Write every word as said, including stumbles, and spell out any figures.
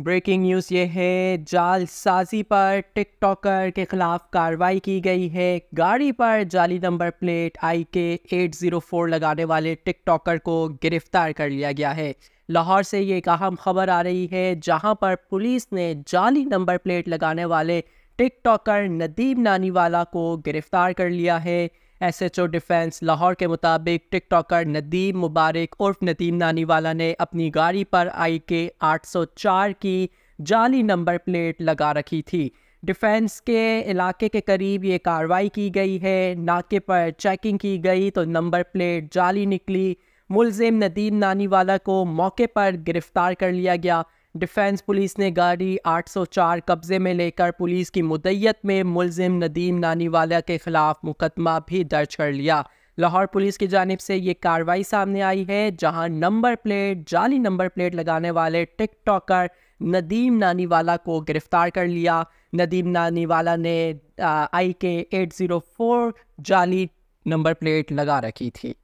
Breaking news ये है, जालसाजी पर टिकटॉकर के खिलाफ कार्रवाई की गई है। गाड़ी पर जाली नंबर प्लेट आईके आठ सौ चार लगाने वाले टिकटॉकर को गिरफ्तार कर लिया गया है। लाहौर से ये एक अहम खबर आ रही है, जहां पर पुलिस ने जाली नंबर प्लेट लगाने वाले टिकटॉकर नदीम नानीवाला को गिरफ्तार कर लिया है। एसएचओ डिफेंस लाहौर के मुताबिक टिकटॉकर नदीम मुबारक उर्फ नदीम नानीवाला ने अपनी गाड़ी पर आईके आठ सौ चार की जाली नंबर प्लेट लगा रखी थी। डिफेंस के इलाके के करीब ये कार्रवाई की गई है। नाके पर चेकिंग की गई तो नंबर प्लेट जाली निकली। मुलजिम नदीम नानीवाला को मौके पर गिरफ्तार कर लिया गया। डिफेंस पुलिस ने गाड़ी आठ सौ चार कब्जे में लेकर पुलिस की मुद्दत में मुलजिम नदीम नानीवाला के खिलाफ मुकदमा भी दर्ज कर लिया। लाहौर पुलिस की जानिब से ये कार्रवाई सामने आई है, जहां नंबर प्लेट जाली नंबर प्लेट लगाने वाले टिकटॉकर नदीम नानीवाला को गिरफ्तार कर लिया। नदीम नानीवाला ने आई के आठ सौ चार जाली नंबर प्लेट लगा रखी थी।